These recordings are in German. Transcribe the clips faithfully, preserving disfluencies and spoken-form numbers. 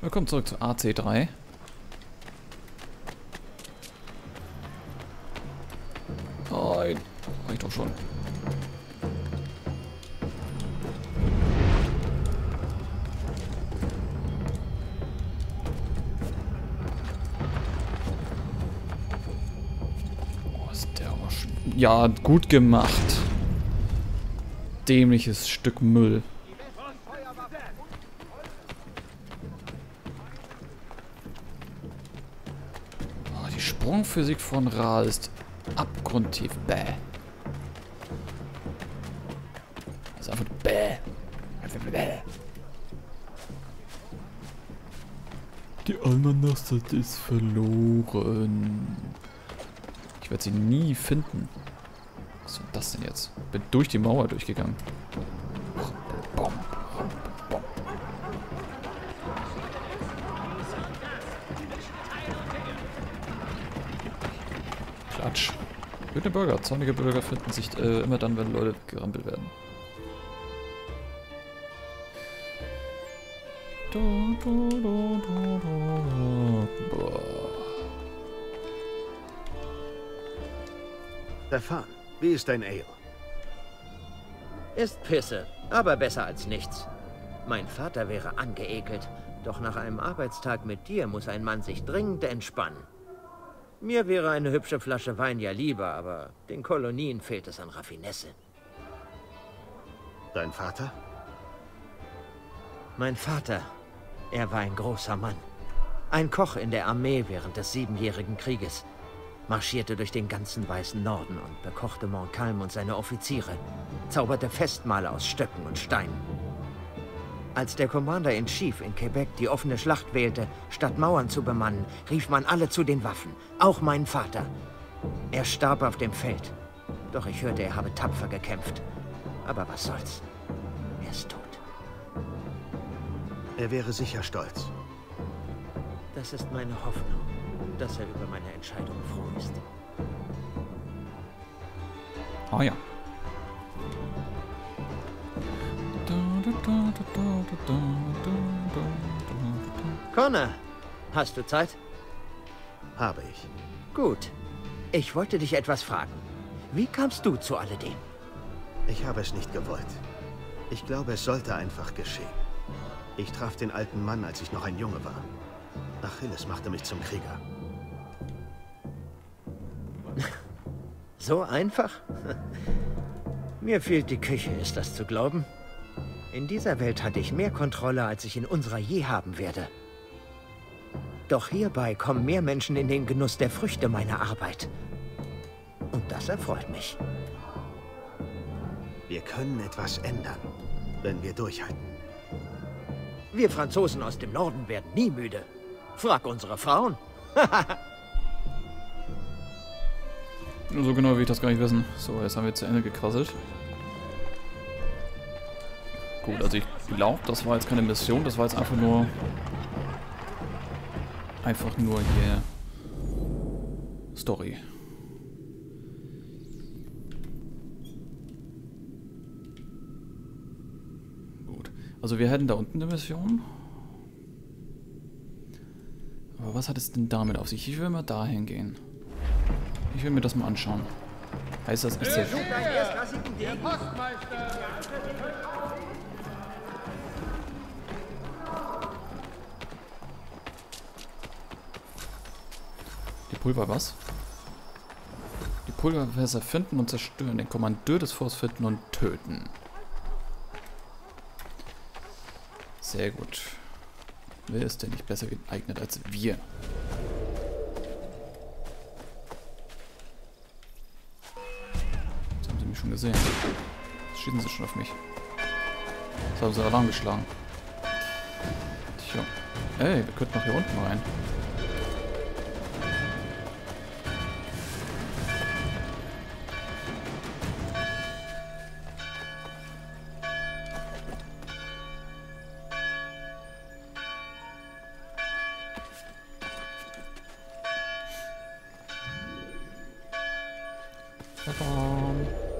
Willkommen zurück zu A C drei. Nein, reicht doch schon. Oh, ist der aber schon. Ja, gut gemacht. Dämliches Stück Müll. Oh, die Sprungphysik von Ra ist abgrundtief bäh. Das ist einfach bäh. bäh. Die Almernacht ist verloren. Ich werde sie nie finden. Was soll das denn jetzt? Bin durch die Mauer durchgegangen. Bom, bom. Klatsch. Wütende Bürger, zornige Bürger finden sich äh, immer dann, wenn Leute gerampelt werden. Du, du, du, du, du. Boah. Stefan. Wie ist dein Ale? Ist Pisse, aber besser als nichts. Mein Vater wäre angeekelt, doch nach einem Arbeitstag mit dir muss ein Mann sich dringend entspannen. Mir wäre eine hübsche Flasche Wein ja lieber, aber den Kolonien fehlt es an Raffinesse. Dein Vater? Mein Vater, er war ein großer Mann. Ein Koch in der Armee während des Siebenjährigen Krieges. Marschierte durch den ganzen weißen Norden und bekochte Montcalm und seine Offiziere, zauberte Festmahle aus Stöcken und Steinen. Als der Commander-in-Chief in Quebec die offene Schlacht wählte, statt Mauern zu bemannen, rief man alle zu den Waffen, auch meinen Vater. Er starb auf dem Feld, doch ich hörte, er habe tapfer gekämpft. Aber was soll's, er ist tot. Er wäre sicher stolz. Das ist meine Hoffnung, dass er über meine Entscheidung froh ist. Oh ja. Connor, hast du Zeit? Habe ich. Gut. Ich wollte dich etwas fragen. Wie kamst du zu alledem? Ich habe es nicht gewollt. Ich glaube, es sollte einfach geschehen. Ich traf den alten Mann, als ich noch ein Junge war. Achilles machte mich zum Krieger. So einfach? Mir fehlt die Küche, ist das zu glauben? In dieser Welt hatte ich mehr Kontrolle, als ich in unserer je haben werde. Doch hierbei kommen mehr Menschen in den Genuss der Früchte meiner Arbeit. Und das erfreut mich. Wir können etwas ändern, wenn wir durchhalten. Wir Franzosen aus dem Norden werden nie müde. Frag unsere Frauen. So genau will ich das gar nicht wissen. So, jetzt haben wir zu Ende gequasselt. Gut, also ich glaube, das war jetzt keine Mission, das war jetzt einfach nur... Einfach nur hier... Story. Gut. Also wir hätten da unten eine Mission. Aber was hat es denn damit auf sich? Ich will mal da hingehen. Ich will mir das mal anschauen. Heißt das echt so? Die Pulver was? Die Pulverfässer finden und zerstören, den Kommandeur des Forts finden und töten. Sehr gut. Wer ist denn nicht besser geeignet als wir? Schon gesehen. Jetzt schießen sie schon auf mich. Jetzt haben sie Alarm geschlagen. Tja. Ey, wir könnten noch hier unten rein.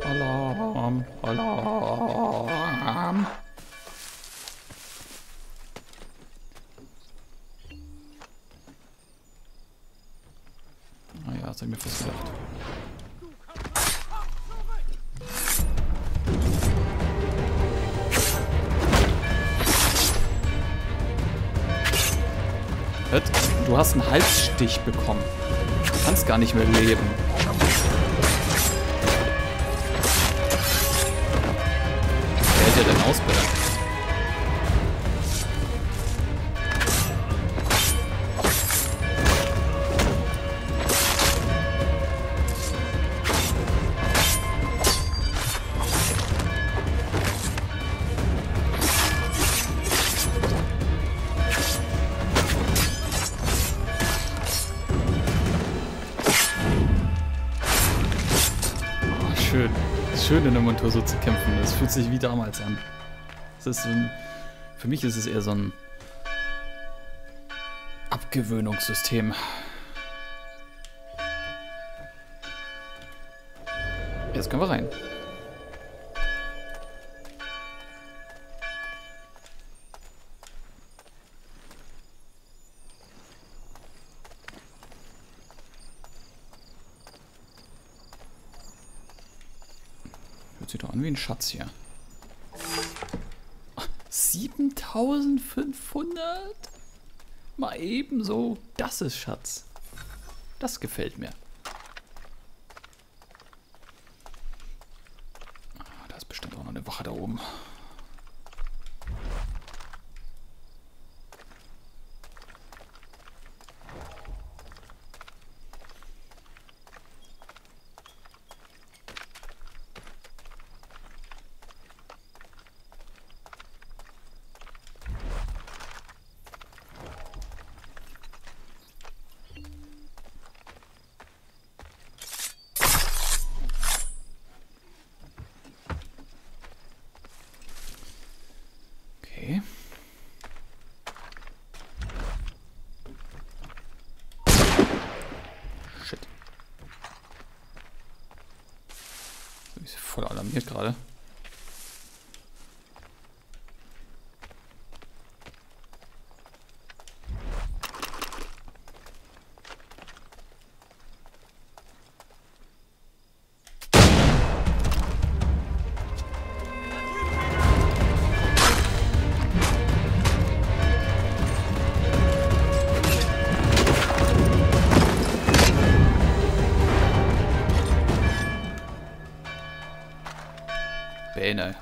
Alarm, Alarm. Das hab ich mir fast gedacht. Du hast einen Halsstich bekommen. Du kannst gar nicht mehr leben. Wer hält ja denn aus, bitte? Schön in der Montur so zu kämpfen. Das fühlt sich wie damals an. Das ist so ein, für mich ist es eher so ein Abgewöhnungssystem. Jetzt können wir rein. Sieht doch an wie ein Schatz hier. siebentausendfünfhundert? Mal ebenso. Das ist Schatz. Das gefällt mir. Da ist bestimmt auch noch eine Wache da oben. Gerade. Bene.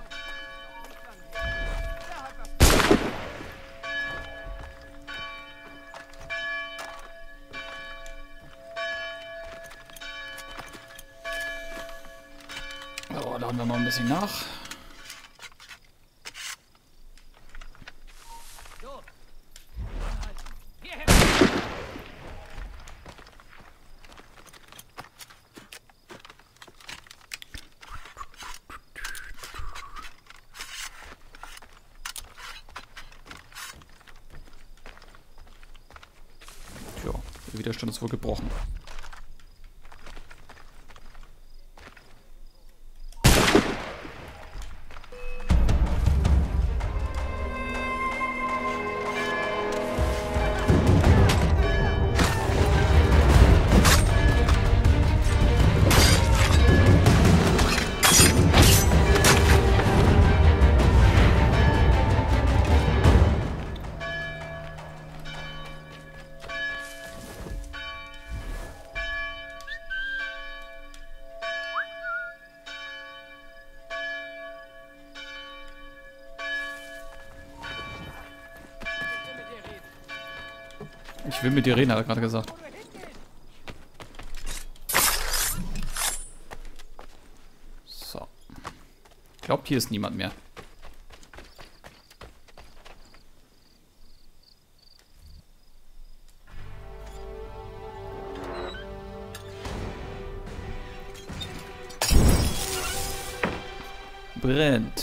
Oh, laden wir mal ein bisschen nach. Widerstand ist wohl gebrochen. Ich will mit dir reden, hat er gerade gesagt. So. Ich glaube, hier ist niemand mehr. Brennt.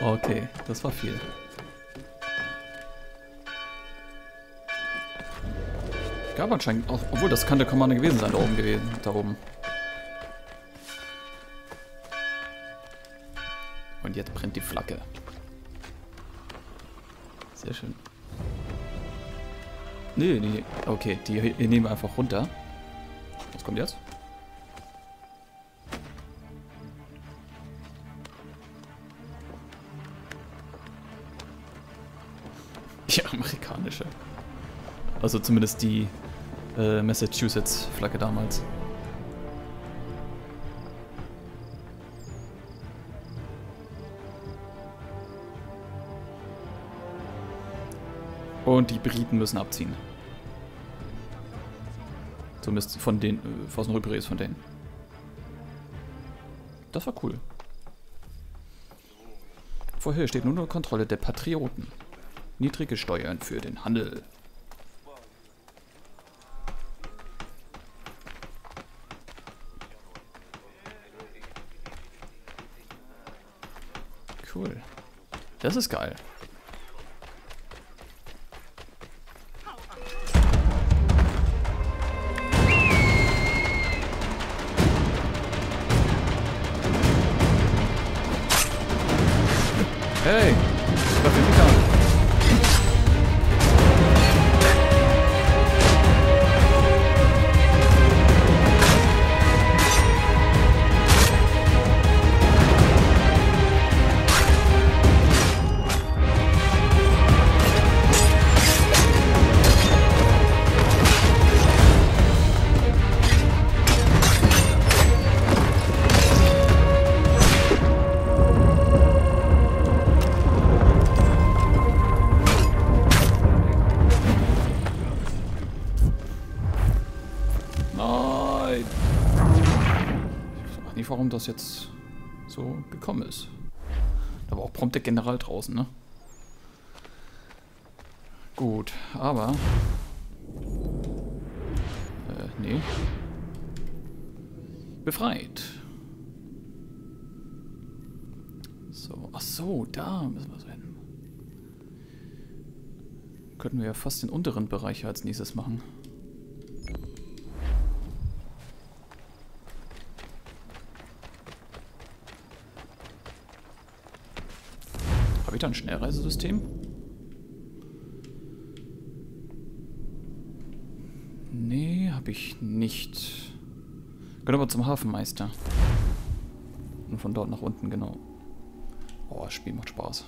Okay, das war viel. Gab anscheinend auch, obwohl das kann der Commander gewesen sein, da oben gewesen, da oben. Und jetzt brennt die Flagge. Sehr schön. Nee, nee, nee. Okay, die nehmen wir einfach runter. Was kommt jetzt? Die amerikanische. Also zumindest die äh, Massachusetts-Flagge damals. Und die Briten müssen abziehen. Zumindest von den, was noch übrig ist von denen. Das war cool. Vorher steht nur noch Kontrolle der Patrioten. Niedrige Steuern für den Handel. Cool. Das ist geil. Hey, was für mich an. Warum das jetzt so gekommen ist. Da war auch prompt der General draußen, ne? Gut, aber... Äh, nee. Befreit. So, ach so, da müssen wir so hin. Könnten wir ja fast den unteren Bereich als nächstes machen. Wieder ein Schnellreisesystem? Nee, habe ich nicht. Können wir zum Hafenmeister. Und von dort nach unten, genau. Oh, das Spiel macht Spaß.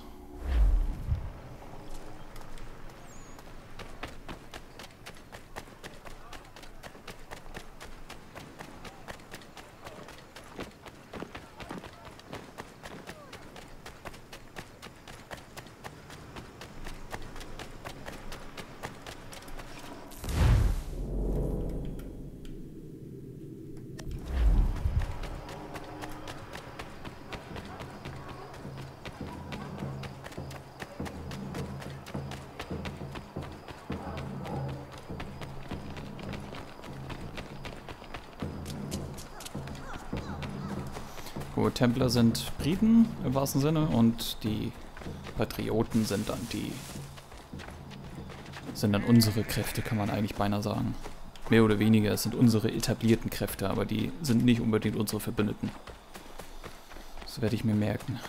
Templer sind Briten im wahrsten Sinne und die Patrioten sind dann die sind dann unsere Kräfte, kann man eigentlich beinahe sagen. Mehr oder weniger, es sind unsere etablierten Kräfte, aber die sind nicht unbedingt unsere Verbündeten. Das werde ich mir merken.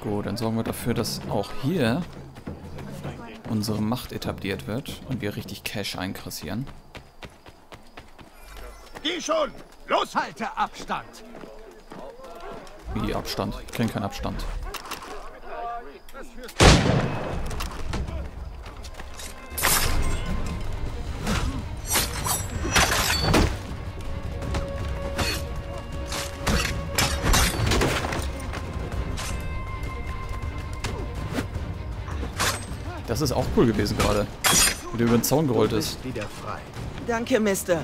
Gut, dann sorgen wir dafür, dass auch hier unsere Macht etabliert wird und wir richtig Cash einkassieren. Geh schon! Los, halte Abstand! Wie Abstand? Ich kriege keinen Abstand. Das ist auch cool gewesen gerade, wie der über den Zaun gerollt ist. Du bist wieder frei. Danke, Mister.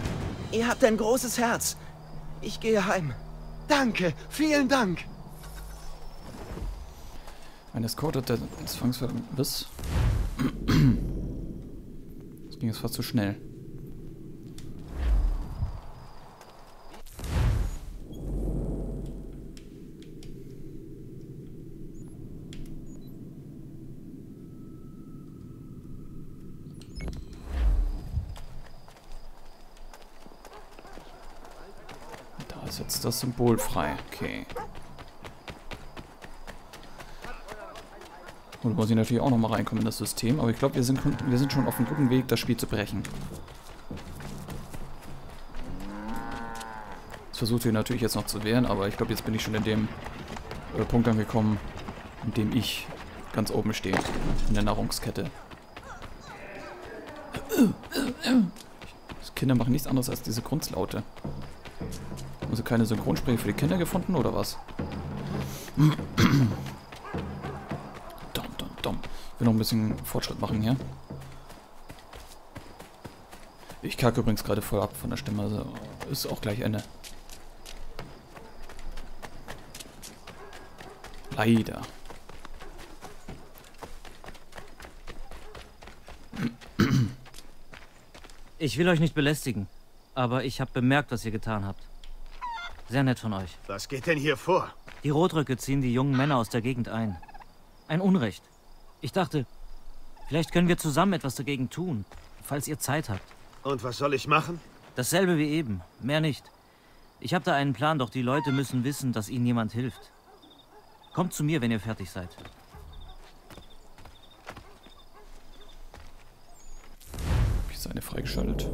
Ihr habt ein großes Herz. Ich gehe heim. Danke, vielen Dank. Ein Escort hat der Zwangsvermiss. Das ging jetzt fast zu schnell. Setz das Symbol frei. Okay. Und muss ich natürlich auch nochmal reinkommen in das System. Aber ich glaube, wir sind, wir sind schon auf einem guten Weg, das Spiel zu brechen. Das versucht ihr natürlich jetzt noch zu wehren, aber ich glaube, jetzt bin ich schon in dem äh, Punkt angekommen, in dem ich ganz oben stehe. In der Nahrungskette. Die Kinder machen nichts anderes als diese Grunzlaute. Also keine Synchronsprecher für die Kinder gefunden, oder was? Dom, dom, dom. Ich will noch ein bisschen Fortschritt machen hier. Ich kacke übrigens gerade voll ab von der Stimme, also ist auch gleich Ende. Leider. Ich will euch nicht belästigen, aber ich habe bemerkt, was ihr getan habt. Sehr nett von euch. Was geht denn hier vor? Die Rotröcke ziehen die jungen Männer aus der Gegend ein. Ein Unrecht. Ich dachte, vielleicht können wir zusammen etwas dagegen tun, falls ihr Zeit habt. Und was soll ich machen? Dasselbe wie eben, mehr nicht. Ich habe da einen Plan, doch die Leute müssen wissen, dass ihnen jemand hilft. Kommt zu mir, wenn ihr fertig seid. Eine freigeschaltet.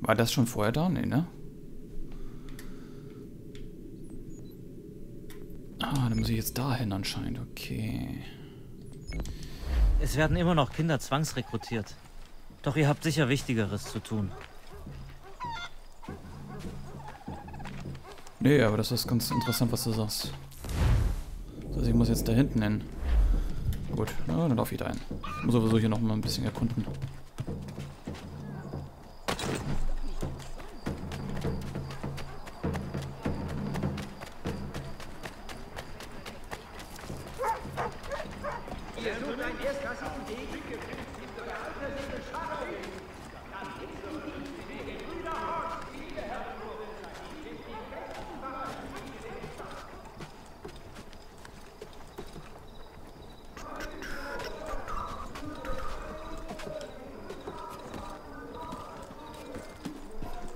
War das schon vorher da? Nee, ne? Ah, dann muss ich jetzt dahin anscheinend. Okay. Es werden immer noch Kinder zwangsrekrutiert. Doch ihr habt sicher Wichtigeres zu tun. Nee, aber das ist ganz interessant, was du sagst. Also ich muss jetzt da hinten hin. Gut, na, dann laufe ich da ein. Ich muss sowieso hier noch mal ein bisschen erkunden.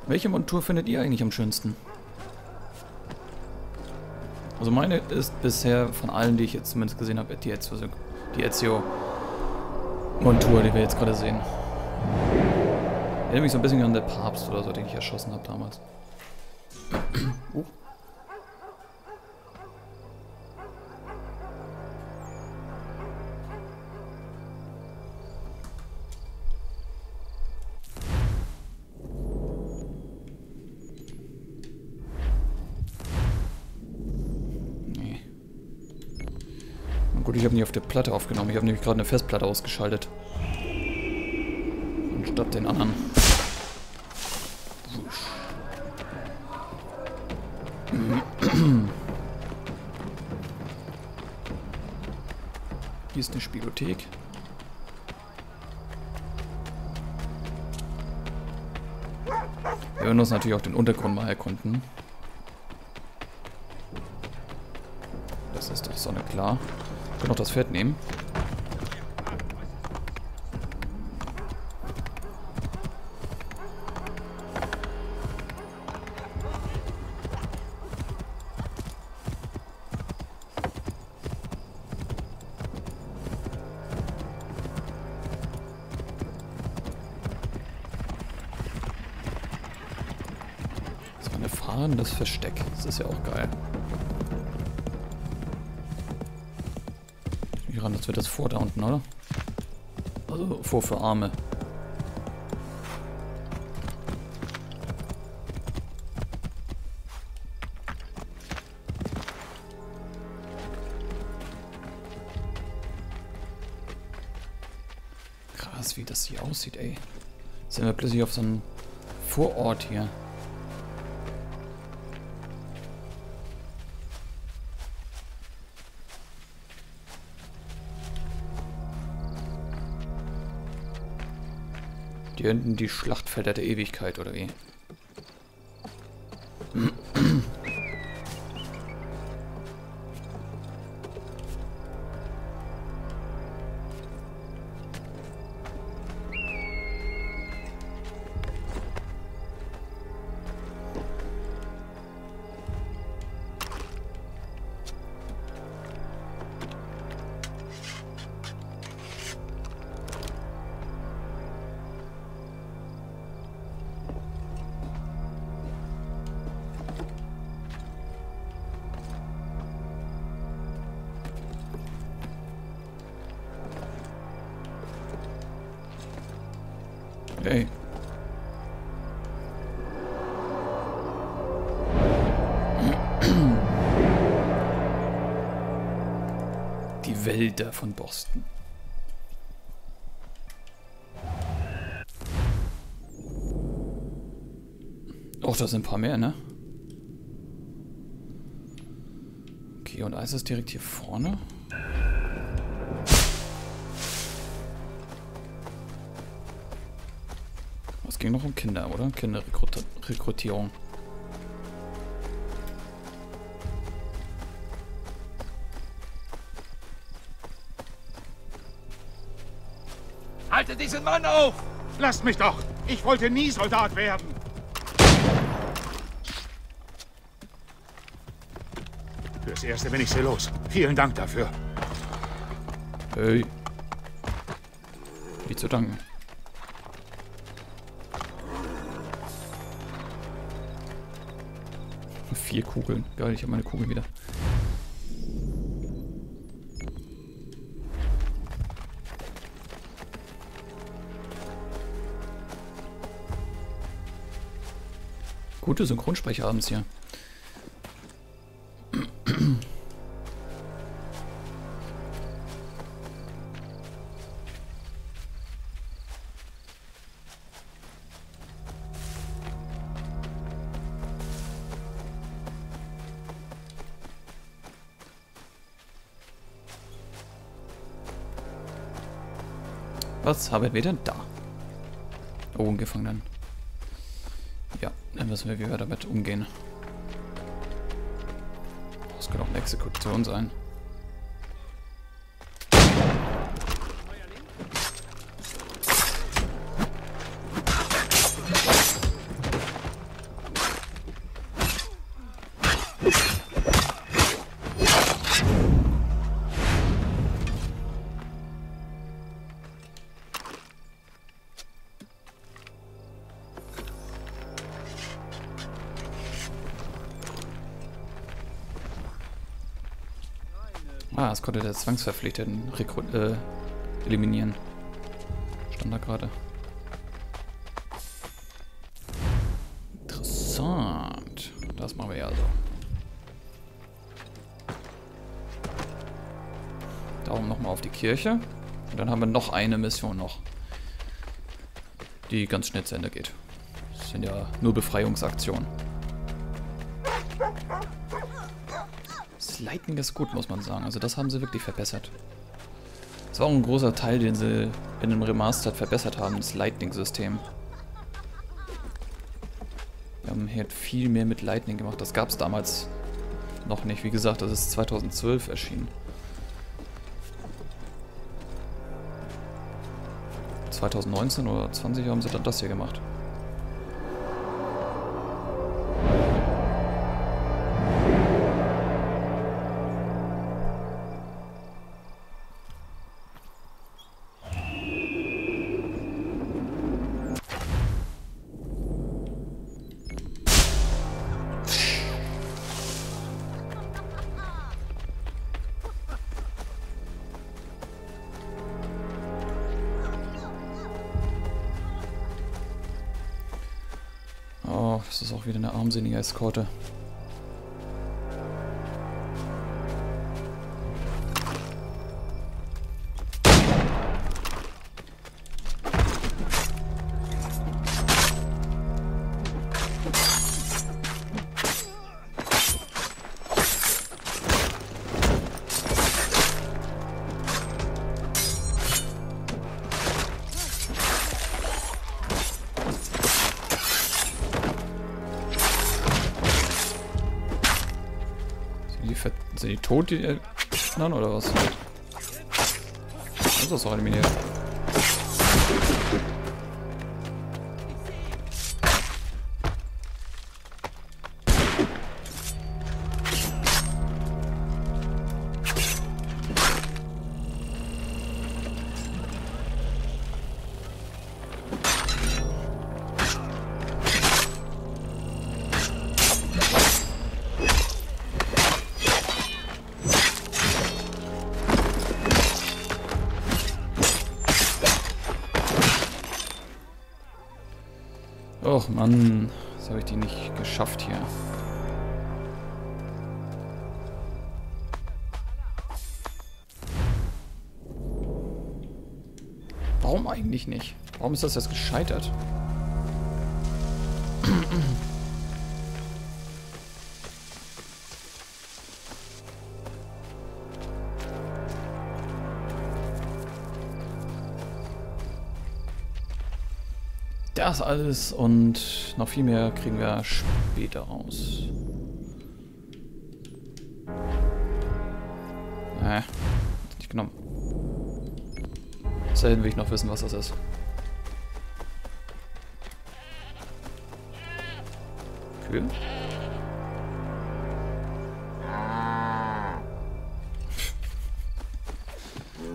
Welche Montur findet ihr eigentlich am schönsten? Also meine ist bisher von allen, die ich jetzt zumindest gesehen habe, die Ezio, die Ezio-Montur, die wir jetzt gerade sehen. Erinnert mich so ein bisschen an den Papst oder so, den ich erschossen habe damals. Oh. Gut, ich habe nicht auf der Platte aufgenommen. Ich habe nämlich gerade eine Festplatte ausgeschaltet. Und statt den anderen. Hier ist eine Spielothek. Wir werden uns natürlich auch den Untergrund mal erkunden. Das ist doch Sonne klar. Noch das Pferd nehmen. Das war eine Fahne, das Versteck. Das ist ja auch geil. Das wird das vor da unten, oder? Also vor für Arme. Krass, wie das hier aussieht, ey. Jetzt sind wir plötzlich auf so einem Vorort hier. Hier hinten die Schlachtfelder der Ewigkeit, oder wie? Okay. Die Wälder von Boston. Och, da sind ein paar mehr, ne? Okay, und eins ist direkt hier vorne. Es ging noch um Kinder, oder? Kinderrekrutierung. Haltet diesen Mann auf! Lasst mich doch! Ich wollte nie Soldat werden! Fürs Erste bin ich sie los. Vielen Dank dafür. Hey. Wie zu danken. Vier Kugeln. Geil, ich habe meine Kugeln wieder. Gute Synchronsprecher abends hier. Was haben wir denn da? Oh, ein Gefangener. Ja, dann wissen wir, wie wir damit umgehen. Das kann auch eine Exekution sein. Ah, es konnte der Zwangsverpflichteten Rekrut äh, eliminieren. Stand da gerade. Interessant. Das machen wir ja so. Daumen nochmal auf die Kirche. Und dann haben wir noch eine Mission noch. Die ganz schnell zu Ende geht. Das sind ja nur Befreiungsaktionen. Lighting ist gut, muss man sagen. Also das haben sie wirklich verbessert. Das war auch ein großer Teil, den sie in dem Remastered verbessert haben, das Lightning-System. Wir haben hier viel mehr mit Lightning gemacht. Das gab es damals noch nicht. Wie gesagt, das ist zweitausendzwölf erschienen. zweitausendneunzehn oder zwanzig haben sie dann das hier gemacht. Das ist auch wieder eine armselige Eskorte. Sind die tot, die äh, Nein, oder was? Das ist auch eliminiert. Och Mann, das habe ich die nicht geschafft hier. Warum eigentlich nicht? Warum ist das jetzt gescheitert? Das alles und noch viel mehr kriegen wir später raus. Äh, nicht genommen. Selten will ich noch wissen, was das ist. Kühl?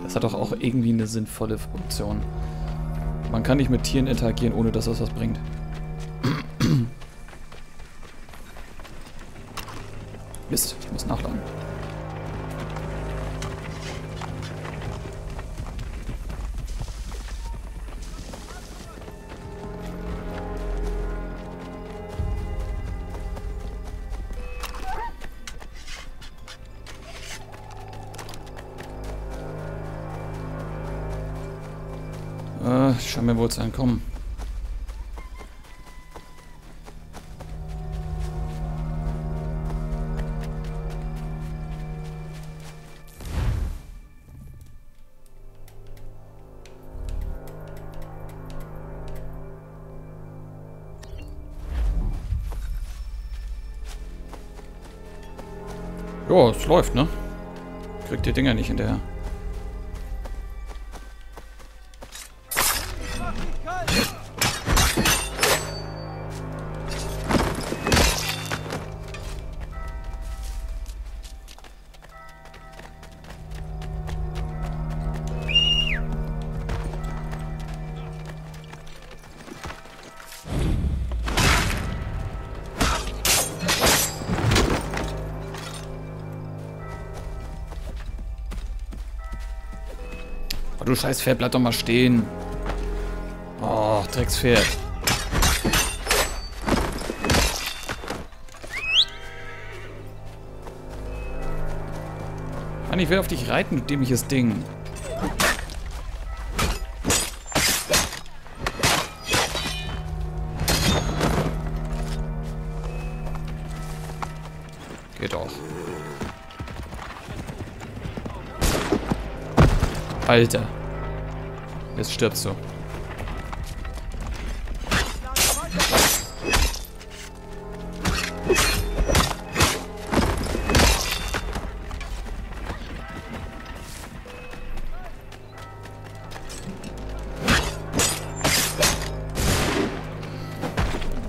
Das hat doch auch irgendwie eine sinnvolle Funktion. Man kann nicht mit Tieren interagieren, ohne dass das was bringt. Mist, ich muss nachladen. Ich schaue mir wohl zu entkommen. Jo, es läuft, ne? Kriegt die Dinger nicht hinterher. Du scheiß Pferd, bleib doch mal stehen. Oh, Dreckspferd. Mann, ich will auf dich reiten, du dämliches Ding. Geht doch. Alter. Jetzt stirbst du.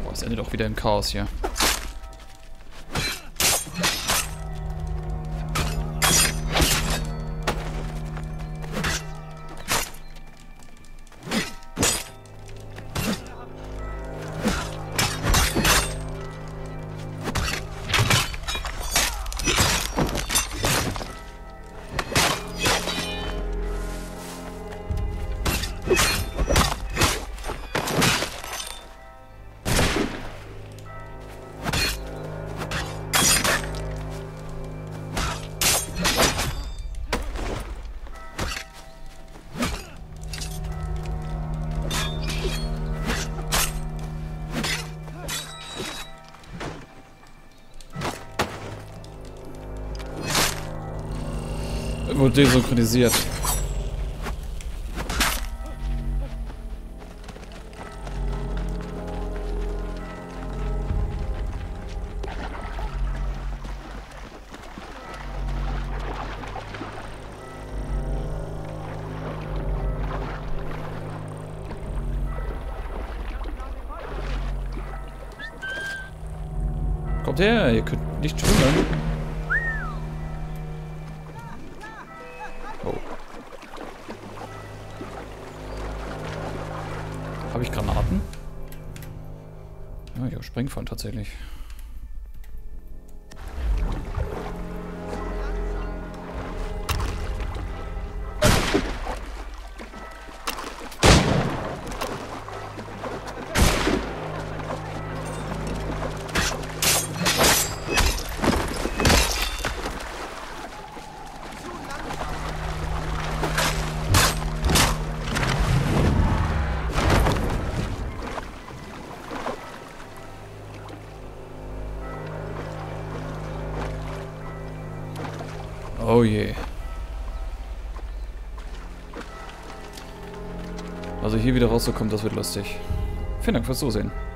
Boah, es endet doch wieder im Chaos hier. Wurde desynchronisiert. Kommt her, ihr könnt nicht schwimmen. Habe ich Granaten? Ja, ich habe Sprengpfanne tatsächlich. Oh je. Also hier wieder rauszukommen, das wird lustig. Vielen Dank fürs Zusehen.